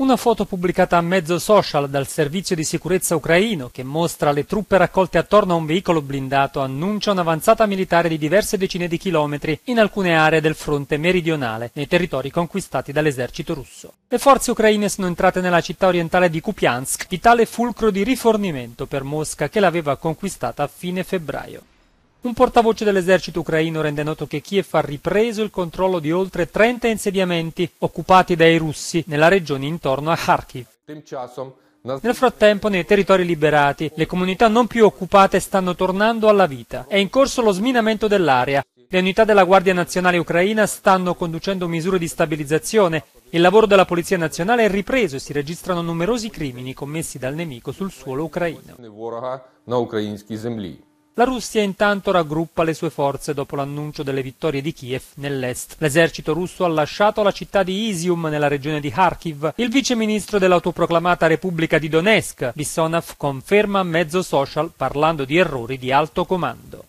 Una foto pubblicata a mezzo social dal servizio di sicurezza ucraino, che mostra le truppe raccolte attorno a un veicolo blindato, annuncia un'avanzata militare di diverse decine di chilometri in alcune aree del fronte meridionale, nei territori conquistati dall'esercito russo. Le forze ucraine sono entrate nella città orientale di Kupiansk, vitale fulcro di rifornimento per Mosca, che l'aveva conquistata a fine febbraio. Un portavoce dell'esercito ucraino rende noto che Kiev ha ripreso il controllo di oltre 30 insediamenti occupati dai russi nella regione intorno a Kharkiv. Nel frattempo, nei territori liberati, le comunità non più occupate stanno tornando alla vita. È in corso lo sminamento dell'area. Le unità della Guardia Nazionale Ucraina stanno conducendo misure di stabilizzazione. Il lavoro della Polizia Nazionale è ripreso e si registrano numerosi crimini commessi dal nemico sul suolo ucraino. La Russia intanto raggruppa le sue forze dopo l'annuncio delle vittorie di Kiev nell'est. L'esercito russo ha lasciato la città di Isium, nella regione di Kharkiv. Il viceministro dell'autoproclamata Repubblica di Donetsk, Bissonov, conferma a mezzo social parlando di errori di alto comando.